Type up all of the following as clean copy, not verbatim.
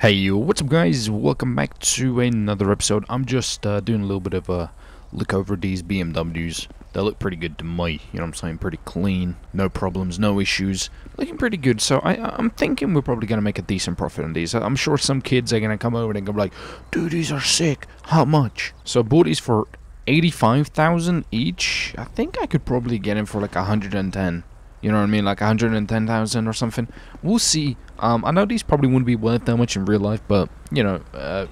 Hey, what's up guys, welcome back to another episode. I'm just doing a little bit of a look over these BMWs. They look pretty good to me, you know what I'm saying, pretty clean, no problems, no issues, looking pretty good. So I'm thinking we're probably going to make a decent profit on these. I'm sure some kids are going to come over and go like, dude, these are sick, how much? So I bought these for 85,000 each. I think I could probably get them for like 110. You know what I mean, like 110,000 or something. We'll see. I know these probably wouldn't be worth that much in real life, but you know,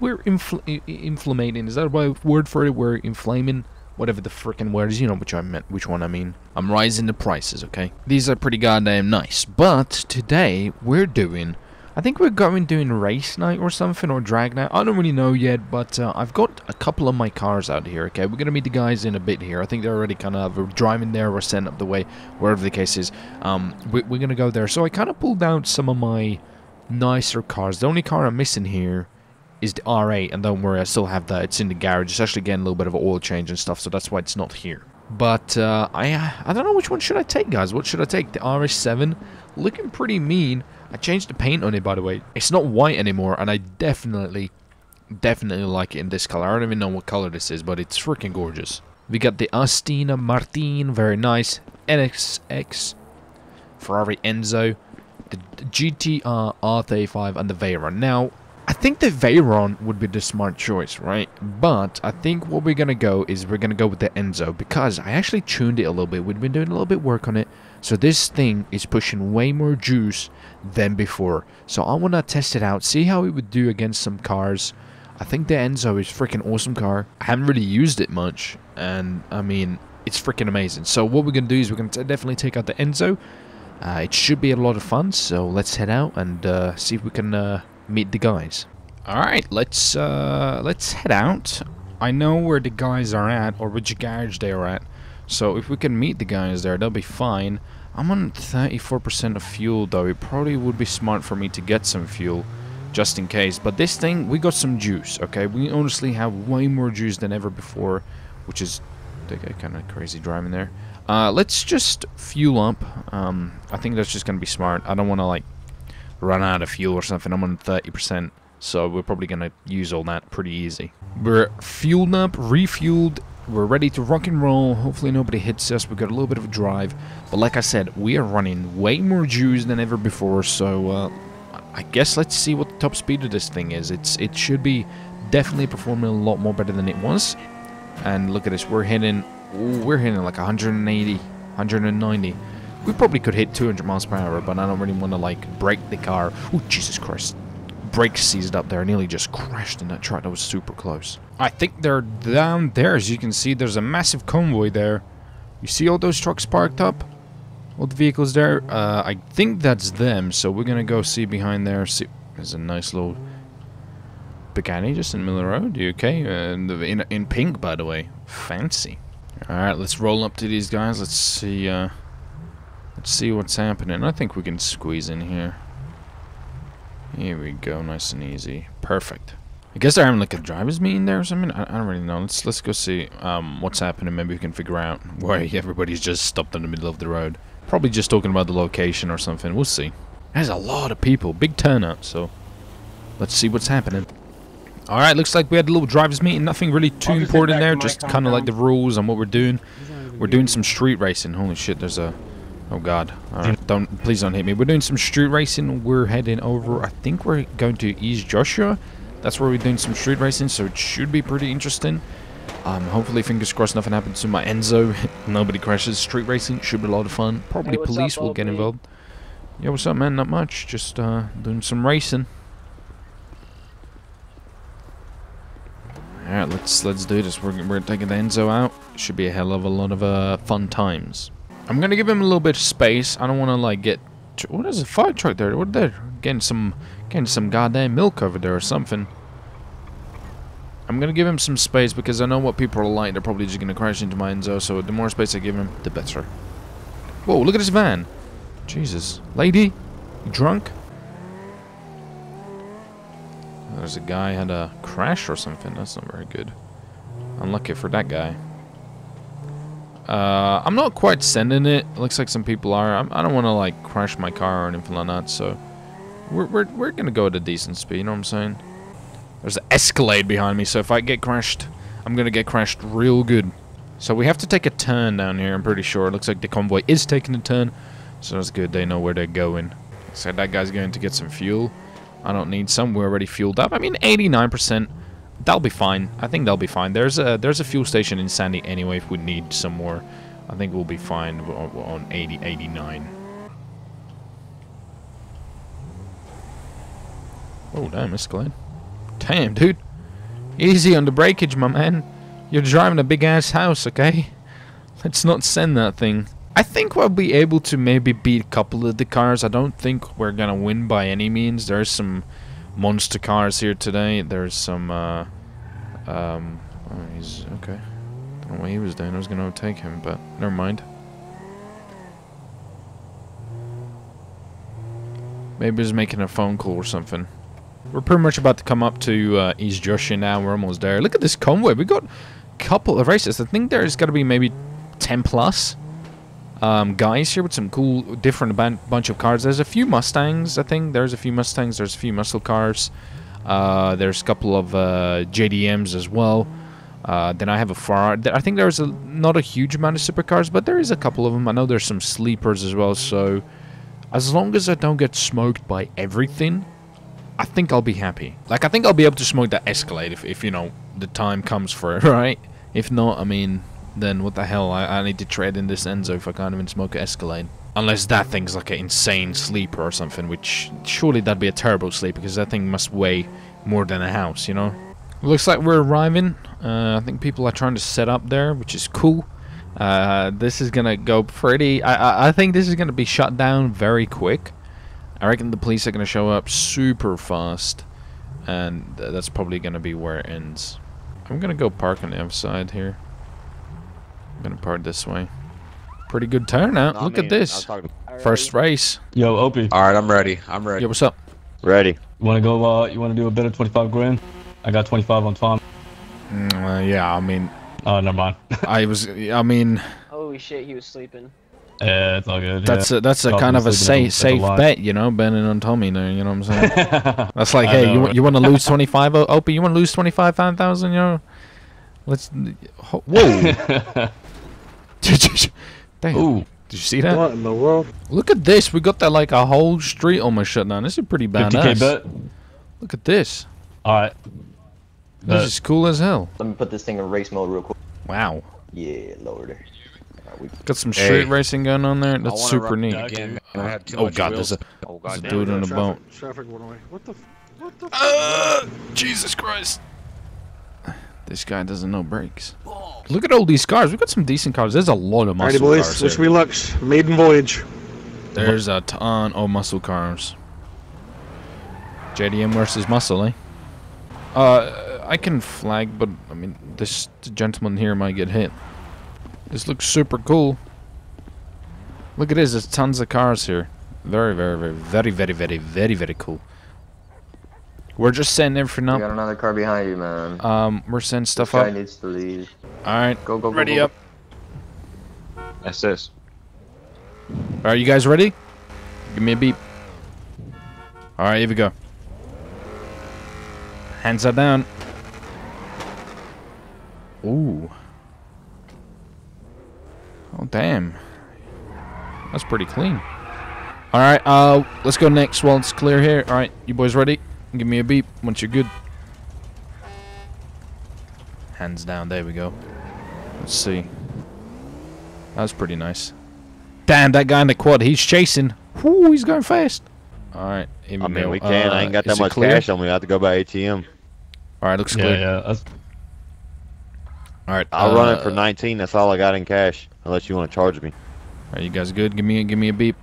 we're inflaming. Is that a word for it? We're inflaming, whatever the freaking word is. You know which I meant. Which one I mean? I'm raising the prices. Okay, these are pretty goddamn nice. But today we're doing. I think we're doing race night or something, or drag night. I don't really know yet, but I've got a couple of my cars out here, okay? We're going to meet the guys in a bit here. I think they're already kind of driving there or setting up the way, wherever the case is. We're going to go there. So I kind of pulled out some of my nicer cars. The only car I'm missing here is the R8, and don't worry, I still have that. It's in the garage. It's actually getting a little bit of an oil change and stuff, so that's why it's not here. But I don't know which one should I take, guys. What should I take? The RS7? Looking pretty mean. I changed the paint on it, by the way. It's not white anymore, and I definitely like it in this color. I don't even know what color this is, but it's freaking gorgeous. We got the Aston Martin, very nice. NSX, Ferrari Enzo, the GTR R35, and the Veyron. Now, I think the Veyron would be the smart choice, right? But I think what we're going to go is we're going to go with the Enzo, because I actually tuned it a little bit. We've been doing a little bit of work on it. So this thing is pushing way more juice than before. So I want to test it out, see how it would do against some cars. I think the Enzo is a freaking awesome car. I haven't really used it much, and I mean, it's freaking amazing. So what we're going to do is we're going to definitely take out the Enzo. It should be a lot of fun, so let's head out and see if we can... meet the guys. Alright, let's head out. I know where the guys are at, or which garage they are at, so if we can meet the guys there, they'll be fine. I'm on 34% of fuel though. It probably would be smart for me to get some fuel just in case. But this thing, we got some juice, okay? We honestly have way more juice than ever before, which is kind of crazy driving there. Let's just fuel up. I think that's just gonna be smart. I don't want to like run out of fuel or something. I'm on 30%, so we're probably gonna use all that pretty easy. We're fueled up, refueled, we're ready to rock and roll. Hopefully nobody hits us. We've got a little bit of a drive, but like I said, we are running way more juice than ever before. So I guess let's see what the top speed of this thing is. It should be definitely performing a lot more better than it was. And look at this, we're hitting like 180, 190. We probably could hit 200 miles per hour, but I don't really want to, like, brake the car. Oh, Jesus Christ. Brakes seized up there. I nearly just crashed in that truck. That was super close. I think they're down there. As you can see, there's a massive convoy there. You see all those trucks parked up? All the vehicles there? I think that's them, so we're going to go see behind there. See, there's a nice little Pagani just in the middle of the road. You okay? In pink, by the way. Fancy. All right, let's roll up to these guys. Let's see, Let's see what's happening. I think we can squeeze in here. Here we go, nice and easy. Perfect. I guess they're having like a driver's meeting there or something. I don't really know. Let's go see what's happening. Maybe we can figure out why everybody's just stopped in the middle of the road. Probably just talking about the location or something. We'll see. There's a lot of people. Big turnout, so let's see what's happening. Alright, looks like we had a little driver's meeting. Nothing really too important there. Just kind of like the rules and what we're doing. We're doing some street racing. Holy shit, there's a... Oh god. Alright, please don't hit me. We're doing some street racing. We're heading over. I think we're going to East Joshua. That's where we're doing some street racing, so it should be pretty interesting. Hopefully, fingers crossed, nothing happens to my Enzo. Nobody crashes. Street racing should be a lot of fun. Probably police will get involved. Yo, what's up, man? Not much. Just doing some racing. Alright, let's do this. We're taking the Enzo out. Should be a hell of a lot of fun times. I'm gonna give him a little bit of space. I don't want to like get. What is a fire truck there? What there? Getting some goddamn milk over there or something. I'm gonna give him some space because I know what people are like. They're probably just gonna crash into my Enzo. So the more space I give him, the better. Whoa! Look at this van. Jesus, lady, you drunk? There's a guy had a crash or something. That's not very good. Unlucky for that guy. I'm not quite sending it. Looks like some people are. I don't want to like crash my car or anything like that, so We're gonna go at a decent speed, you know what I'm saying? There's an Escalade behind me, so if I get crashed, I'm gonna get crashed real good. So we have to take a turn down here, I'm pretty sure. It looks like the convoy is taking a turn, so that's good. They know where they're going. So that guy's going to get some fuel. I don't need some. We're already fueled up. I mean, 89%. That'll be fine. I think that'll be fine. There's a fuel station in Sandy anyway if we need some more. I think we'll be fine on 80, 89. Oh, damn, Escalade. Damn, dude. Easy on the breakage, my man. You're driving a big-ass house, okay? Let's not send that thing. I think we'll be able to maybe beat a couple of the cars. I don't think we're gonna win by any means. There's some monster cars here today. There's some, oh, he's... okay. I don't know what he was doing. I was gonna overtake him, but never mind. Maybe he's making a phone call or something. We're pretty much about to come up to East Joshua now. We're almost there. Look at this convoy. We got a couple of races. I think there's got to be maybe 10 plus guys here with some cool, different bunch of cars. There's a few Mustangs, I think. There's a few Mustangs. There's a few muscle cars. There's a couple of JDMs as well. Then I have a Ferrari. I think there's not a huge amount of supercars, but there is a couple of them. I know there's some sleepers as well, so as long as I don't get smoked by everything, I think I'll be happy. Like, I think I'll be able to smoke that Escalade if you know, the time comes for it, right? If not, I mean, then what the hell? I need to trade in this Enzo if I can't even smoke an Escalade. Unless that thing's like an insane sleeper or something, which surely that'd be a terrible sleep because that thing must weigh more than a house, you know? Looks like we're arriving. I think people are trying to set up there, which is cool. This is gonna go pretty... I think this is gonna be shut down very quick. I reckon the police are going to show up super fast, and that's probably going to be where it ends. I'm going to go park on the outside here. I'm going to park this way. Pretty good turnout. Look at this. First race. Yo, Opie. All right, I'm ready. I'm ready. Yo, what's up? Ready. You want to go, you want to do a bit of 25 grand? I got 25 on Tom. Yeah, I mean. Oh, never mind. I mean. Holy shit, he was sleeping. Yeah, it's all good. That's a kind of a safe bet, you know, betting on Tommy there, you know what I'm saying? That's like, hey, you want to lose 25, Opie? You want to lose 25,000, you know? Let's... Whoa! Damn. Ooh. Did you see that? What in the world? Look at this. We got that, like, a whole street almost shut down. This is pretty badass. 50K bet. Look at this. All right. This is cool as hell. Let me put this thing in race mode real quick. Wow. Yeah, lower. Got some street racing going on there. That's super neat. Again, oh god, there's a dude on a boat. Traffic went away. What the Jesus Christ. This guy doesn't know brakes. Look at all these cars. We've got some decent cars. There's a lot of muscle cars. Alrighty, boys. Wish me luck. Maiden voyage. There's a ton of muscle cars. JDM versus muscle, eh? I can flag, but I mean, this gentleman here might get hit. This looks super cool. Look at this, there's tons of cars here. Very, very, very, very, very, very, very, very cool. We're just sending everything up. You got another car behind you, man. We're sending stuff this guy up. Guy needs to leave. Alright, go, go, go. Ready go, go. Up. That's this. Alright, you guys ready? Give me a beep. Alright, here we go. Hands are down. Ooh. Oh, damn. That's pretty clean. Alright, let's go next while it's clear here. Alright, you boys ready? Give me a beep once you're good. Hands down, there we go. Let's see. That was pretty nice. Damn, that guy in the quad, he's chasing. Whoo, he's going fast. Alright, here we go. I mean, we can. I ain't got that much cash on me. I have to go by ATM. Alright, looks clear. Yeah, that's... Alright, I'll run it for 19. That's all I got in cash. Unless you want to charge me. Alright, you guys good? Give me a beep.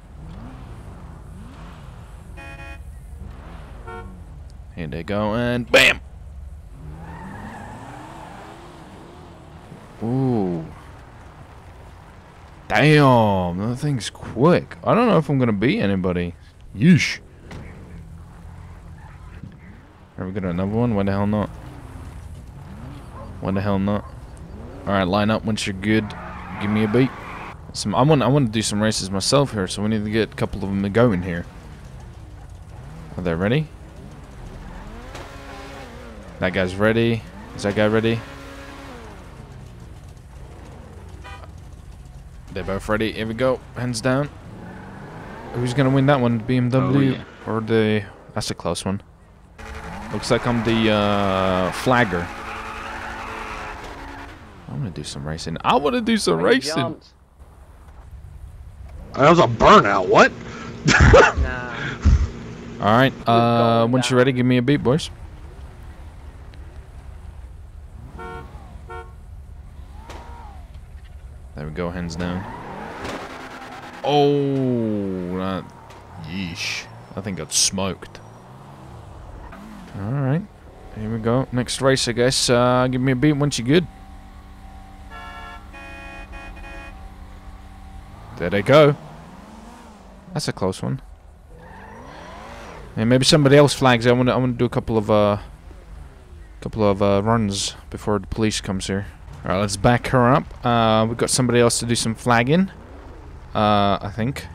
Here they go, and bam! Ooh. Damn, that thing's quick. I don't know if I'm gonna beat anybody. Yeesh. Are we gonna another one? Why the hell not? Why the hell not? Alright, line up once you're good. Give me a beat. I want to do some races myself here, so we need to get a couple of them to go in here. Are they ready? That guy's ready. Is that guy ready? They're both ready. Here we go. Hands down. Who's going to win that one? BMW or the... That's a close one. Looks like I'm the flagger. I want to do some racing. I want to do some racing. Jumped. That was a burnout. What? Nah. All right. Once you're ready, give me a beat, boys. There we go. Hands down. Oh, that. Yeesh. I think got smoked. All right. Here we go. Next race, I guess. Give me a beat once you're good. There they go. That's a close one. And maybe somebody else flags. I want to do a couple of runs before the police comes here. All right, let's back her up. We've got somebody else to do some flagging. I think.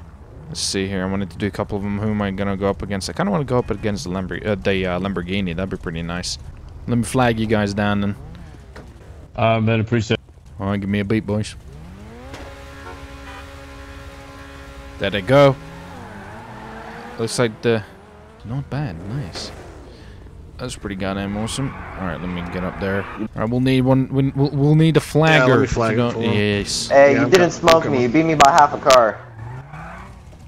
Let's see here. I wanted to do a couple of them. Who am I gonna go up against? I kind of want to go up against the Lamborghini. That'd be pretty nice. Let me flag you guys down then. Man, appreciate. All right, give me a beat, boys. There they go. Looks like the... Not bad. Nice. That's pretty goddamn awesome. All right, let me get up there. All right, we'll need one. We'll need a flagger. Yeah, let me flag it for him. Yes. Hey, yeah, you didn't smoke me. You beat me by half a car.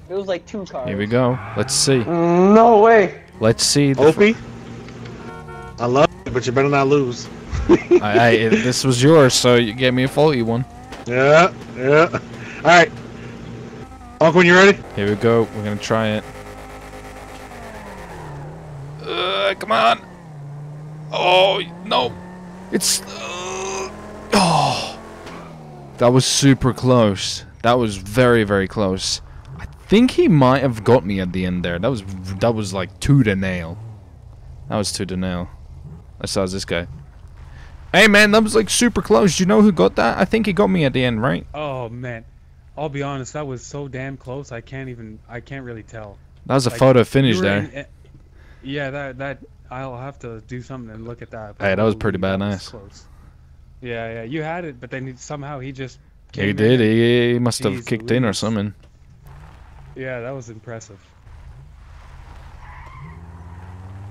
It was like 2 cars. Here we go. Let's see. No way. Let's see. Opie, I love you, but you better not lose. This was yours, so you gave me a faulty one. Yeah. Yeah. All right. Uncle, when you ready? Here we go. We're gonna try it. Come on! Oh no! It's oh! That was super close. That was very, very close. I think he might have got me at the end there. That was like 2 to nail. That was 2 to nail. As far as this guy. Hey man, that was like super close. Do you know who got that? I think he got me at the end, right? Oh man. I'll be honest, that was so damn close. I can't really tell. That was a photo finish there. Yeah, that I'll have to do something and look at that. Hey, that was pretty badass. Close. Yeah, yeah, you had it, but then somehow he just. He did. He must have kicked in or something. Yeah, that was impressive.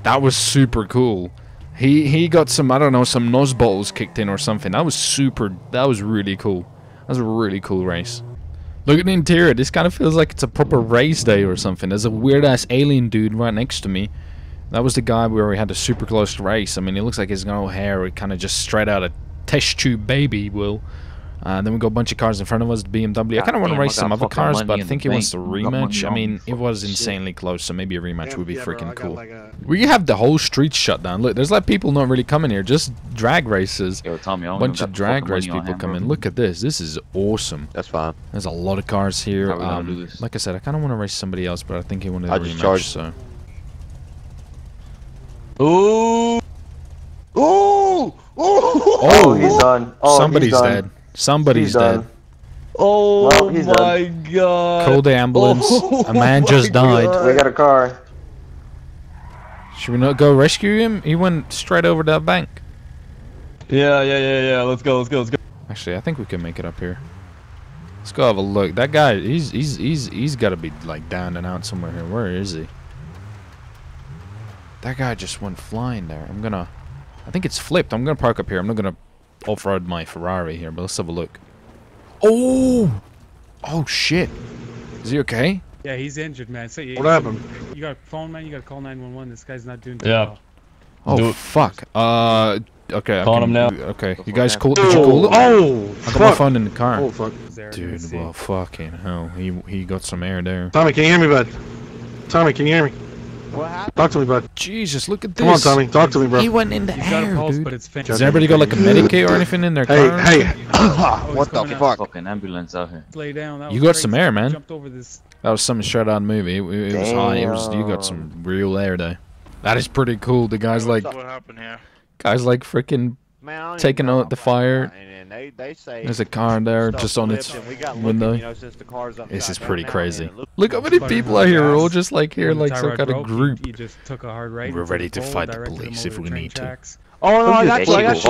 That was super cool. He got some, I don't know, some nose balls kicked in or something. That was super. That was really cool. That was a really cool race. Look at the interior. This kind of feels like it's a proper race day or something. There's a weird-ass alien dude right next to me. That was the guy where we had a super close race. I mean, it looks like his no hair. It kind of just straight out a test tube baby, Will. Then we got a bunch of cars in front of us, the BMW. I kind of want to race some other cars, but I think he wants a rematch. I mean, it was insanely close, so maybe a rematch would be freaking cool. We have the whole street shut down. Look, there's like people not really coming here. Just drag races. A bunch of drag race people come in. Look at this. This is awesome. That's fine. There's a lot of cars here. Like I said, I kind of want to race somebody else, but I think he wanted a rematch, so... Ooh! Ooh! Ooh! Oh, he's on. Somebody's dead. Somebody's dead. Oh well, my god. Call the ambulance. Oh, a man just died. We got a car. Should we not go rescue him? He went straight over that bank. Yeah. Let's go. Actually, I think we can make it up here. Let's go have a look. That guy, he's got to be like down and out somewhere here. Where is he? That guy just went flying there. I think it's flipped. I'm going to park up here. I'm not going to off-road my Ferrari here, but let's have a look. Oh! Oh, shit. Is he okay? Yeah, he's injured, man. So, what happened? You got a phone, man. You got to call 911. This guy's not doing too well. Oh, fuck. Okay. Call him now. Okay. You guys did you call it? Oh, fuck. I got my phone in the car. Oh, fuck. Dude, well, fucking hell. He got some air there. Tommy, can you hear me, bud? Tommy, can you hear me? What happened? Talk to me, bud. Jesus, look at this. Come on, Tommy. Talk to me, bro. He went in the air, dude. Does everybody got like a Medicaid or anything in their car? Hey. What the fuck? Fucking ambulance out here. Lay down. You got some air, man. That was some shut out movie. It was high. You got some real air there. That is pretty cool. The guy's like... What happened here? Guy's like freaking Man, taking out the fire. And they say there's a car there just on its window. You know, since the car's up, this is pretty crazy. Look how many people out here are all just like here, like some kind of group. He just took a hard right. We're ready to fight the police if we need to. Oh no, I got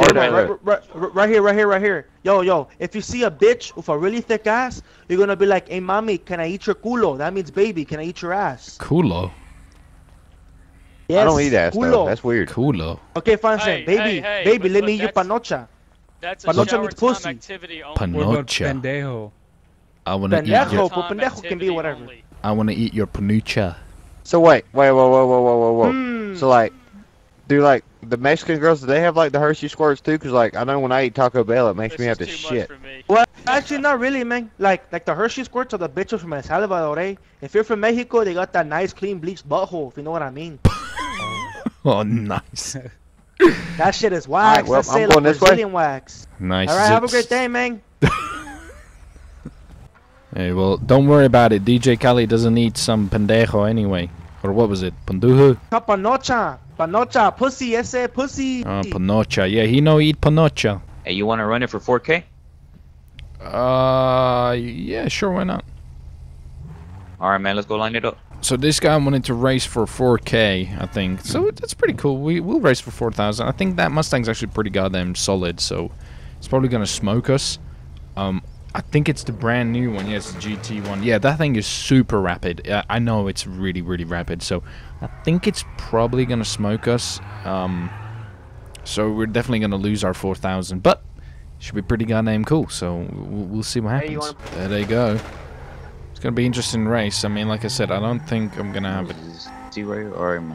you. Right here. Yo. If you see a bitch with a really thick ass, you're gonna be like, "Hey, mommy, can I eat your culo?" That means, "Baby, can I eat your ass?" Culo. Yes, I don't eat ass culo. Though. That's weird. Culo. Okay, fine, hey, baby, let me eat your panocha. That's a panocha means pussy. Panocha. Pendejo. I wanna eat your pendejo can be whatever. Only. I wanna eat your panucha. So wait. So like, do like the Mexican girls, do they have like the Hershey squirts too? Cause like I know when I eat Taco Bell, it makes me have to shit. Well, actually not really, man. Like the Hershey squirts are the bitches from El Salvador, eh? If you're from Mexico, they got that nice clean bleached butthole, if you know what I mean. Oh, nice. That shit is wax. All right, well, let's say like Brazilian wax. Nice. All right, have a great day, man. Hey, well, don't worry about it. DJ Cali doesn't need some pendejo anyway. Or what was it? Panduhu? Panocha. Panocha. Pussy. Ese pussy. Oh, panocha. Yeah, he no eat panocha. Hey, you want to run it for 4K? Yeah, sure. Why not? All right, man. Let's go line it up. So this guy wanted to race for 4K, I think. So that's pretty cool. We'll race for 4,000. I think that Mustang's actually pretty goddamn solid. So it's probably gonna smoke us. I think it's the brand new one. Yes, the GT1. Yeah, that thing is super rapid. I know it's really, really rapid. So I think it's probably gonna smoke us. So we're definitely gonna lose our 4,000. But it should be pretty goddamn cool. So we'll see what happens. There they go. It's gonna be an interesting race. I mean, like I said, I don't think I'm gonna have it. Alright,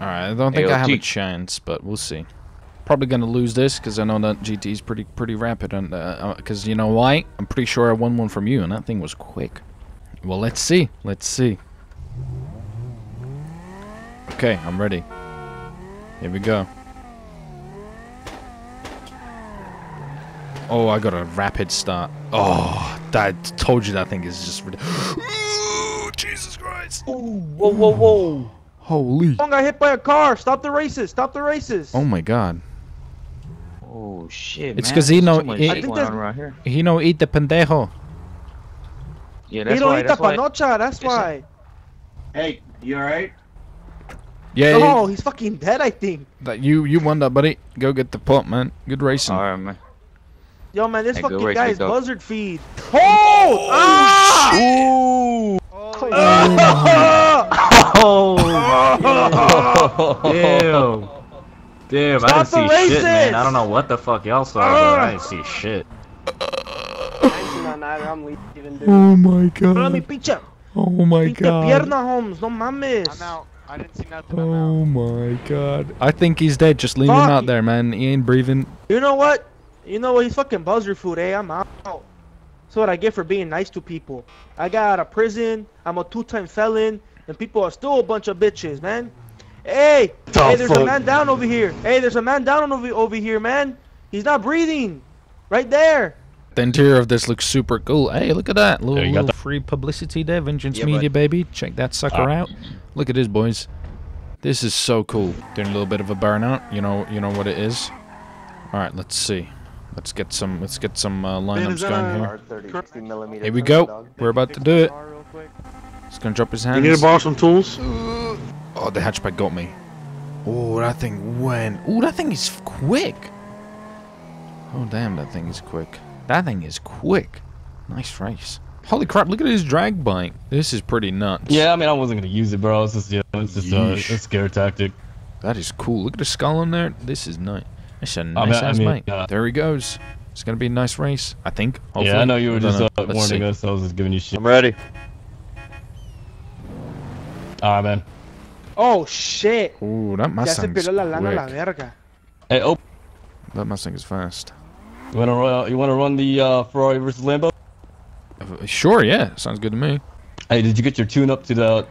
I don't think I have a chance, but we'll see. Probably gonna lose this because I know that GT is pretty rapid, and because you know why? I'm pretty sure I won one from you, and that thing was quick. Well, let's see. Okay, I'm ready. Here we go. Oh, I got a rapid start. Oh, I told you that thing is just ridiculous. Ooh, Jesus Christ. Ooh, whoa. Holy. I got hit by a car. Stop the races. Oh, my God. Oh, shit, it's because he no eat the pendejo. Yeah, that's why. He don't eat the panocha. That's why. Hey, you all right? Yeah. Oh, he's fucking dead, I think. You won that, buddy. Go get the pump, man. Good racing. All right, man. Yo, man, this fucking guy's buzzard feed. Oh! Ah! Ooh! Oh! Damn! Stop. I didn't see shit, man. I don't know what the fuck y'all saw, but I didn't see shit. Oh my God! Oh my God! Pierna, Holmes, no mames. I'm out. I didn't see nothing. Oh my God! I think he's dead. Just leave him out there, man. He ain't breathing. You know what? He's fucking buzzard food, eh? I'm out. That's what I get for being nice to people. I got out of prison. I'm a two-time felon, and people are still a bunch of bitches, man. Hey, there's a man down over here. Man. He's not breathing. Right there. The interior of this looks super cool. Hey, look at that little free publicity there. Vengeance Media, baby. Check that sucker out. Look at this, boys. This is so cool. Doing a little bit of a burnout. You know what it is. All right, let's see. Let's get some lineups going here. 30, here we go. We're about to do it. He's gonna drop his hands. You need to borrow some tools? Oh, the hatchback got me. Oh, that thing went. Oh, that thing is quick. Oh, damn, that thing is quick. Nice race. Holy crap! Look at his drag bike. This is pretty nuts. Yeah, I mean, I wasn't gonna use it, bro. It's just, a scare tactic. That is cool. Look at the skull on there. This is nice. It's a nice ass mate. There he goes. It's gonna be a nice race, I think. Hopefully. Yeah, I know you were just warning us. I was just giving you shit. I'm ready. Alright, man. Oh shit! Ooh, that Mustang is quick. Hey, that Mustang is fast. You wanna run the Ferrari versus Lambo? Sure, yeah. Sounds good to me. Hey, did you get your tune up to the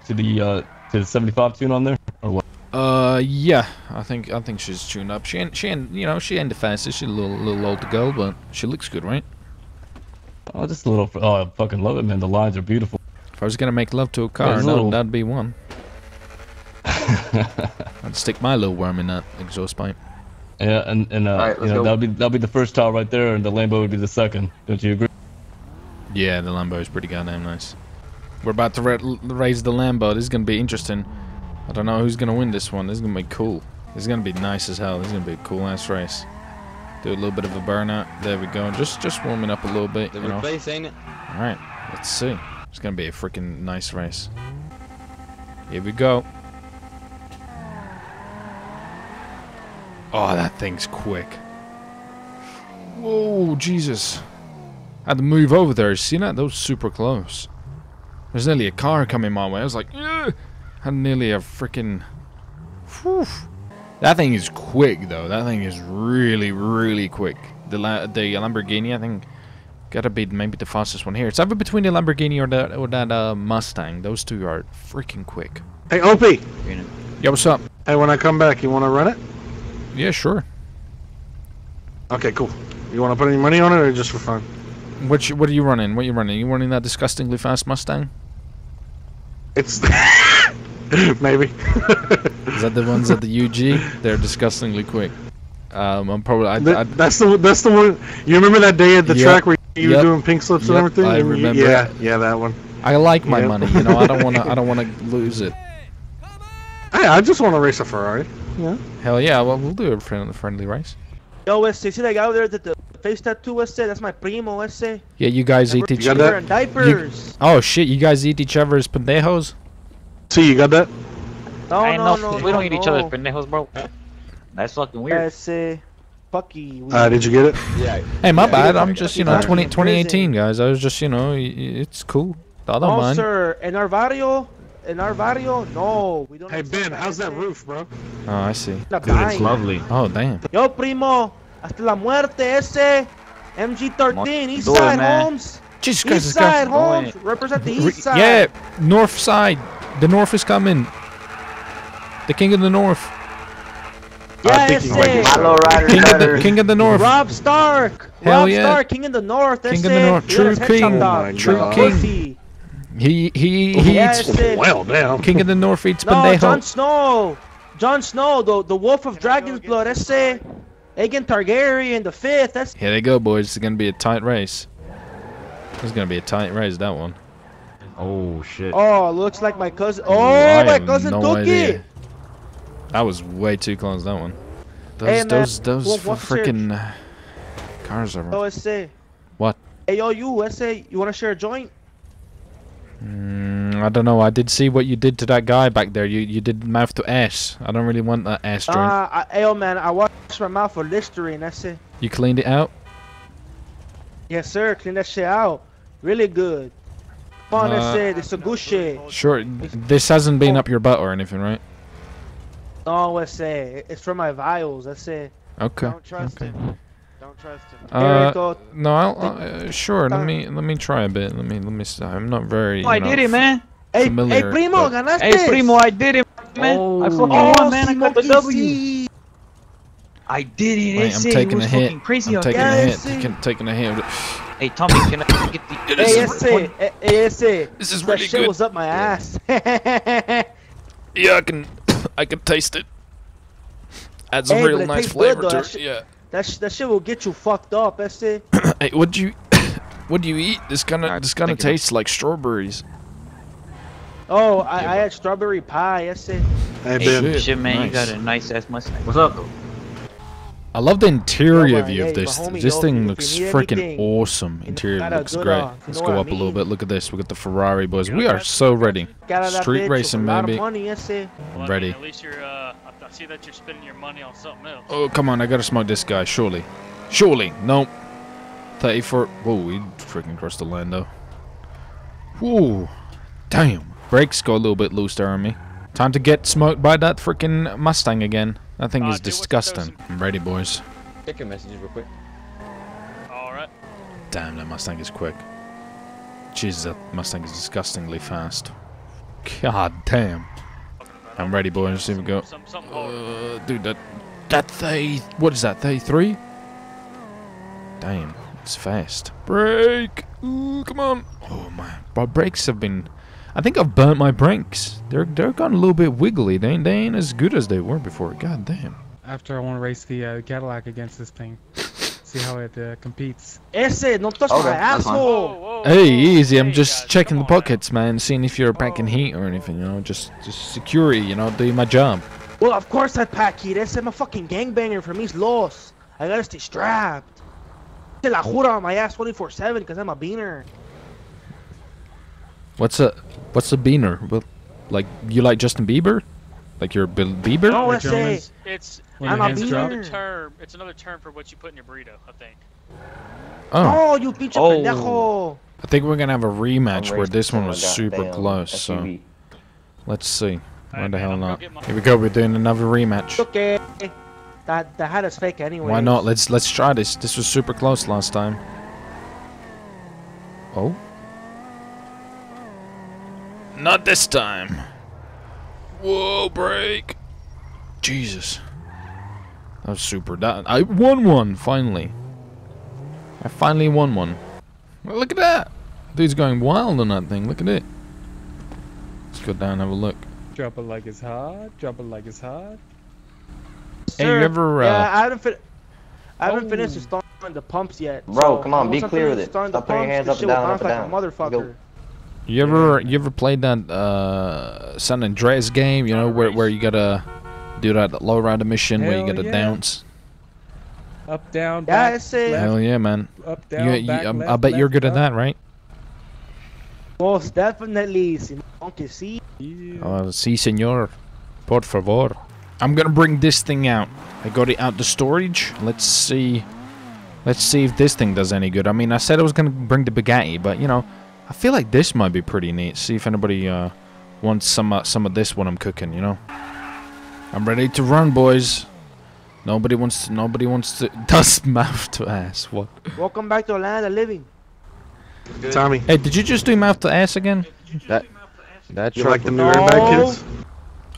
75 tune on there, or what? Yeah, I think she's tuned up. She ain't, you know, she ain't the fastest. She's a little old to go, but she looks good, right? Oh, just a little. Oh, I fucking love it, man. The lines are beautiful. If I was gonna make love to a car, that'd be one. I'd stick my little worm in that exhaust pipe. Yeah, and right, you know, that'll be the first tile right there, and the Lambo would be the second. Don't you agree? Yeah, the Lambo is pretty goddamn nice. We're about to raise the Lambo. This is gonna be interesting. I don't know who's gonna win this one. This is gonna be cool. This is gonna be nice as hell. This is gonna be a cool ass race. Do a little bit of a burnout. There we go. Just warming up a little bit. The replace, ain't it? All right, let's see. It's gonna be a freaking nice race. Here we go. Oh, that thing's quick. Whoa, Jesus. I had to move over there. You see that? That was super close. There's nearly a car coming my way. I was like, ugh. I had nearly a freaking... Whew. That thing is quick, though. That thing is really, really quick. The Lamborghini, I think, gotta be maybe the fastest one here. It's either between the Lamborghini or that Mustang. Those two are freaking quick. Hey, OP. Yo, what's up? Hey, when I come back, you want to run it? Yeah, sure. Okay, cool. You want to put any money on it, or just for fun? What are you running? What are you running? You running that disgustingly fast Mustang? It's maybe. Is that the ones at the UG? They're disgustingly quick. I'm probably. That's the one. You remember that day at the track where you were doing pink slips and everything? I remember. Yeah, yeah, that one. I like my money. You know, I don't wanna lose it. Hey, I just want to race a Ferrari. Yeah. Hell yeah, well, we'll do a friendly race. Yo, West, you see that guy over there that the face tattoo, West? That's my primo, West. Yeah, you guys eat each other. And diapers. Oh shit, you guys eat each other's pendejos? See, you got that? No, we don't eat each other's pendejos, bro. That's fucking weird. That's fucky weird. Did you get it? Yeah. Hey, my bad. I'm just, you know, 2018, guys. I was just, you know, it's cool. I don't mind. No, sir. In our barrio? No, we don't. Hey Ben, how's that roof, bro? Oh, I see. Dude, it's lovely. Oh, damn. Yo, primo, hasta la muerte ese. MG13, East Side Homes. Jesus Christ, East Side Homes. Represent the East Side. Yeah, North Side. The North is coming. The King of the North. Yes, King of the North. Rob Stark. Hell yeah. Rob Stark, King of the North. King of the North. True King. True King. He eats well down. King of the North eats pendejo. Jon Snow, the wolf of dragon's blood. That's it. Aegon Targaryen, the fifth. That's here they go, boys. It's gonna be a tight race. It's gonna be a tight race, that one. Oh shit. Oh, looks like my cousin. Oh, my cousin took it. That was way too close, that one. Those freaking cars are. Oh, SA. What? Hey, yo, you SA, you wanna share a joint? I don't know. I did see what you did to that guy back there. You did mouth to ass. I don't really want that ass drink. Ayo, man, I washed my mouth for Listerine, that's it. You cleaned it out? Yes, sir. Clean that shit out. Really good. Fun, that's it. It's a good shit. Sure. This hasn't been up your butt or anything, right? No, that's it. It's from my vials, that's it. Okay. Don't trust him. Don't trust him. No, sure. Let me try a bit. Let me. I'm not very. I did it, man. Familiar, hey, primo, ganaste. Hey, primo, I did it, man. Oh, I fucking won, man. I got the W. I did it. Wait, I'm taking a hit. I'm taking a hit. Hey, Tommy, can I get the? This is really good. That shit was up my ass. Yeah, I can taste it. Adds a real nice flavor to it. Yeah. That shit will get you fucked up, that's it. Hey, what do you eat? This kinda tastes like strawberries. Oh, I had strawberry pie, that's it. Hey, shit, man, nice. You got a nice ass mustache. What's up? I love the interior view of this. This thing looks freaking awesome. Interior looks great. Let's go up a little bit. Look at this. We got the Ferrari, boys. We are so ready. Street racing, baby. I'm ready. I see that you're spending your money on something else. Oh, come on, I gotta smoke this guy, surely. Surely! Nope. 34. Whoa, we freaking crossed the line, though. Whoa. Damn. Brakes go a little bit loose there on me. Time to get smoked by that freaking Mustang again. That thing is disgusting. I'm ready, boys. Check your messages real quick. Alright. Damn, that Mustang is quick. Jesus, that Mustang is disgustingly fast. God damn. I'm ready, boys. Here we go. Dude, what is that? 33? Damn, it's fast. Brake! Ooh, come on! Oh my, my brakes have been. I think I've burnt my brakes. They're gone a little bit wiggly. They ain't as good as they were before. God damn. after I want to race the Cadillac against this thing. See how it competes. Ese, don't touch my asshole! Whoa, whoa, whoa. Hey, easy, I'm just checking the pockets, man, seeing if you're packing heat or anything, you know, just security, you know, doing my job. Well, of course I pack heat, Ese, I'm a fucking gangbanger from East Los. I gotta stay strapped. La jura on my ass 24/7 because I'm a beaner. What's a beaner? Well, like, you like Justin Bieber? Like you're Bieber? No, it's another term for what you put in your burrito, I think. Oh, you pinche pendejo! I think we're gonna have a rematch where this one was super close, so... Let's see. Why the hell not? Here we go, we're doing another rematch. Okay. That hat is fake anyway. Why not? Let's try this. This was super close last time. Oh? Not this time! Whoa, break! Jesus. That was super. I won one, finally. I finally won one. Well, look at that! Dude's going wild on that thing, look at it. Let's go down and have a look. Drop it like it's hot, drop it like it's hot. Hey, you ever, Yeah, I haven't finished installing the pumps yet. Bro, so come on, be clear with it. Stop putting your hands up and down, up and down. Motherfucker. You ever played that San Andreas game? You know where you gotta do that lowrider mission where you gotta dance. Up down. Back, left. Hell yeah, man! Up down. I bet you're good at that, right? Most definitely, si. Oh, si, senor. Por favor. I'm gonna bring this thing out. I got it out the storage. Let's see if this thing does any good. I mean, I said I was gonna bring the Bugatti, but you know. I feel like this might be pretty neat. See if anybody wants some of this when I'm cooking, you know. I'm ready to run, boys. Nobody wants to dust mouth to ass. What? Welcome back to the land of living. Tommy. Hey, did you just do mouth to ass again? That you like the new airbag kids?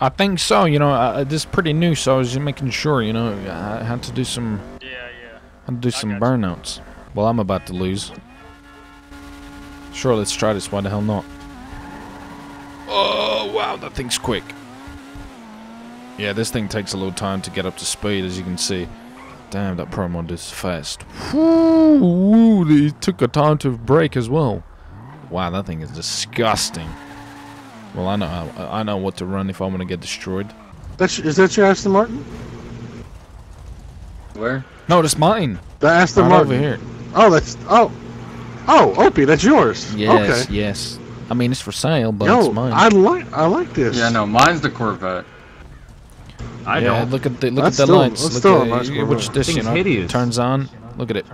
I think so. You know, this is pretty new, so I was just making sure. You know, I had to do some. Yeah. Had to do some burnouts. Well, I'm about to lose. Sure, let's try this. Why the hell not? Oh, wow, that thing's quick. Yeah, this thing takes a little time to get up to speed, as you can see. Damn, that Pro Mod is fast. Woo, it took a time to brake as well. Wow, that thing is disgusting. Well, I know what to run if I want to get destroyed. Is that your Aston Martin? Where? No, that's mine. The Aston Martin over here. Oh, that's... Oh. Oh, Opie, that's yours. Yes, okay. Yes. I mean, it's for sale, but yo, it's mine. I like this. Yeah, no, mine's the Corvette. I don't. Look at the lights. Look still at it. Which this you know, hideous. Turns on. Look at it.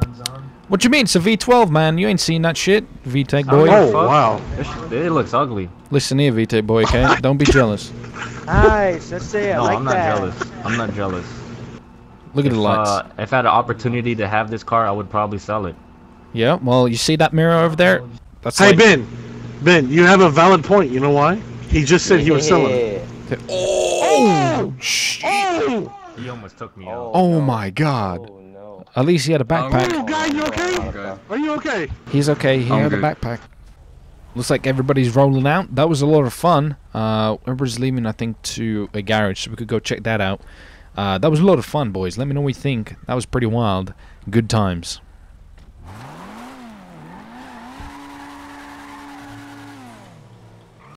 What you mean? It's a V12, man. You ain't seen that shit, VTEC boy. Oh wow. It looks ugly. Listen here, VTEC boy. Okay, don't be jealous. Nice. Let's say I like that. No, I'm not jealous. Look at the lights. If I had an opportunity to have this car, I would probably sell it. Yeah, well, you see that mirror over there? That's hey, like... Ben, you have a valid point. You know why? He just said he was selling it. Oh! Oh! He almost took me out. Oh, no. My God. Oh, no. At least he had a backpack. Oh, guy, you okay? Are you okay? He's okay. He had a backpack. Looks like everybody's rolling out. That was a lot of fun. Everybody's leaving, I think, to a garage, so we could go check that out. That was a lot of fun, boys. Let me know what you think. That was pretty wild. Good times.